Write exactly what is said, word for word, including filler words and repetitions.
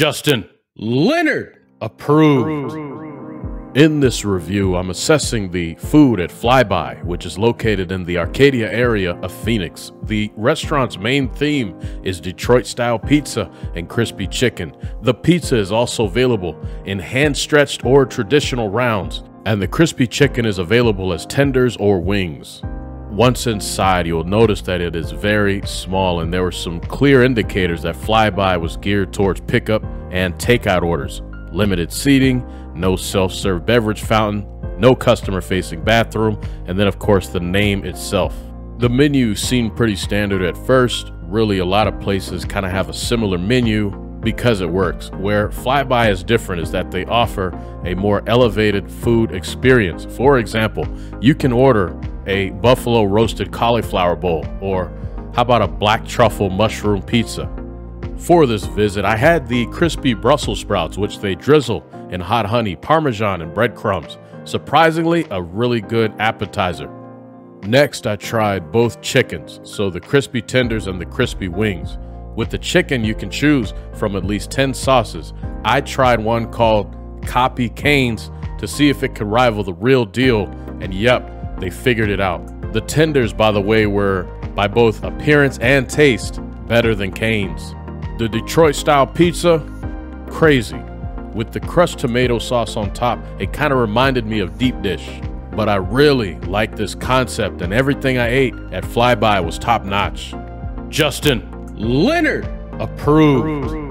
Justin Leonard Approved. Approved. In this review, I'm assessing the food at Fly Bye, which is located in the Arcadia area of Phoenix. The restaurant's main theme is Detroit-style pizza and crispy chicken. The pizza is also available in hand-stretched or traditional rounds, and the crispy chicken is available as tenders or wings. Once inside, you'll notice that it is very small, and there were some clear indicators that Fly Bye was geared towards pickup and takeout orders. Limited seating, no self-serve beverage fountain, no customer-facing bathroom, and then of course the name itself. The menu seemed pretty standard at first. Really, a lot of places kind of have a similar menu because it works. Where Fly Bye is different is that they offer a more elevated food experience. For example, you can order a buffalo roasted cauliflower bowl, or how about a black truffle mushroom pizza? For this visit, I had the crispy Brussels sprouts, which they drizzle in hot honey, parmesan, and breadcrumbs. Surprisingly, a really good appetizer. Next, I tried both chickens, so the crispy tenders and the crispy wings. With the chicken, you can choose from at least ten sauces. I tried one called Copy Cane's to see if it could rival the real deal, and yep, they figured it out. The tenders, by the way, were, by both appearance and taste, better than Cane's. The Detroit-style pizza, crazy. With the crushed tomato sauce on top, it kind of reminded me of deep dish. But I really like this concept, and everything I ate at Fly Bye was top-notch. Justin Leonard Approved. Approved.